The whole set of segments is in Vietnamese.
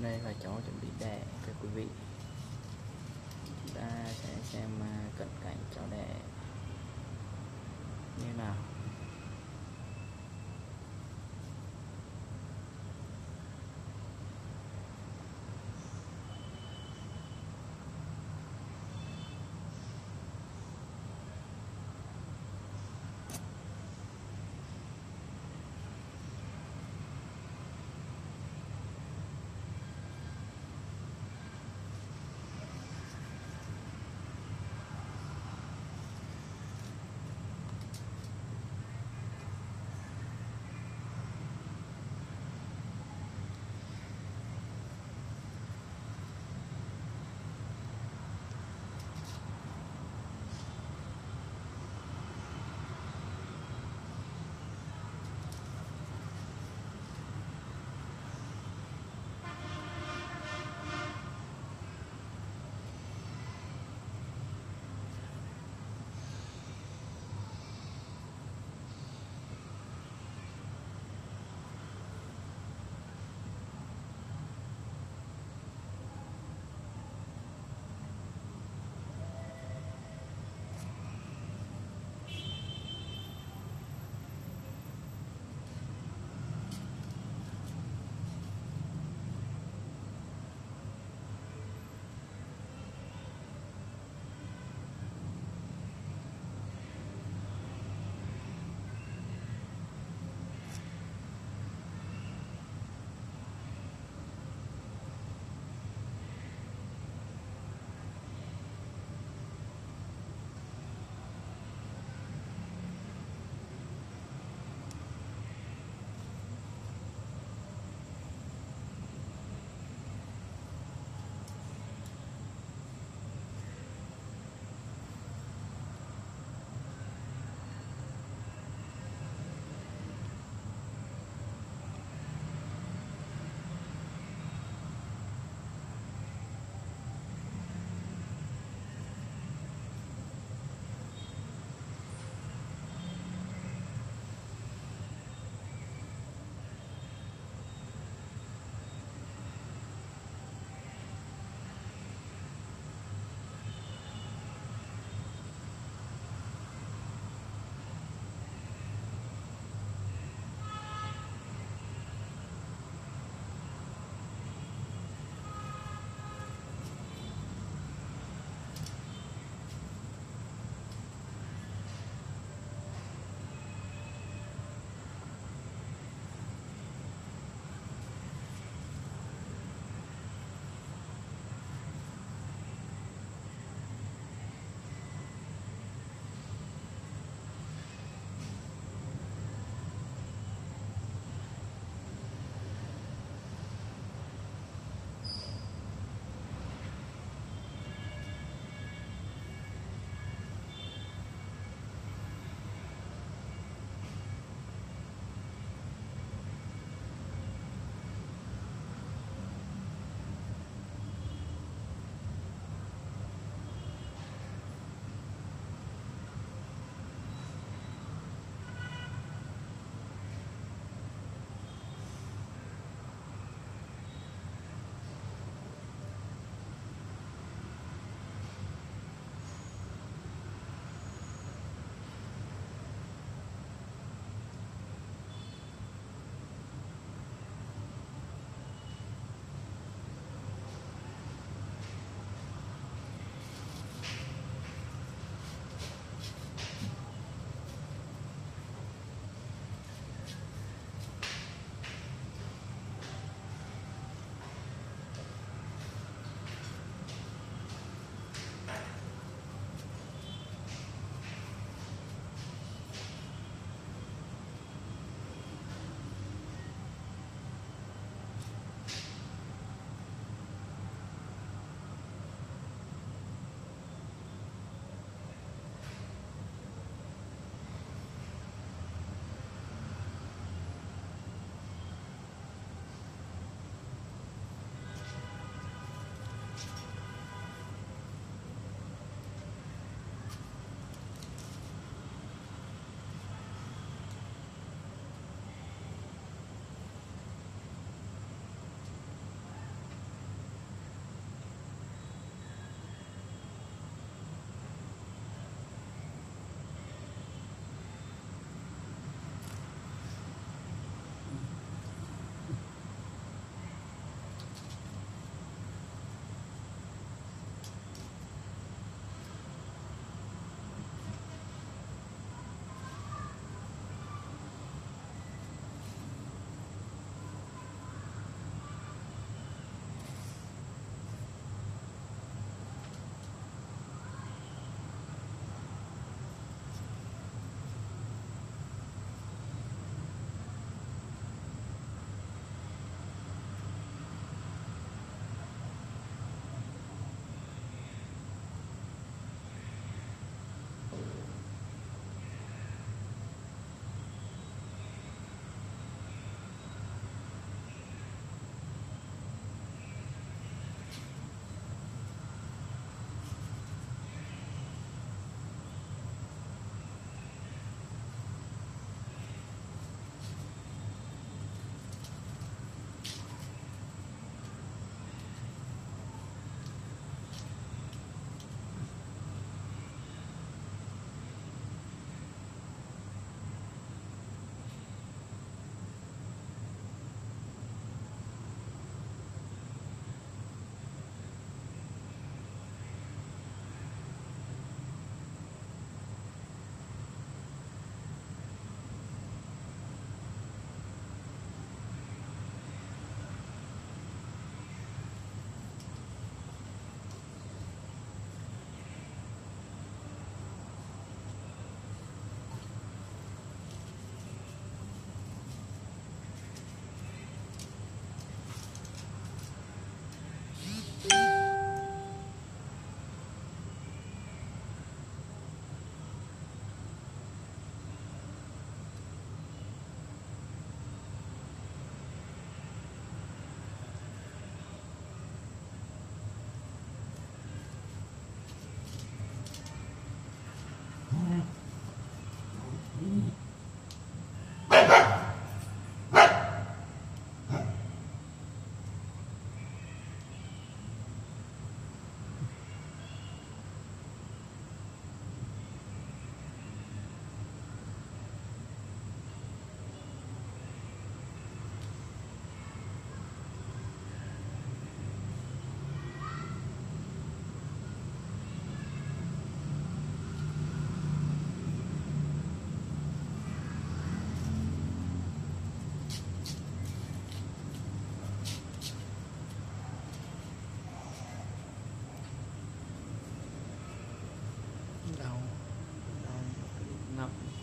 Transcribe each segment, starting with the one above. Hôm nay và cháu chuẩn bị đẻ cho quý vị. Chúng ta sẽ xem cận cảnh cháu đẻ như nào.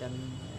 kênh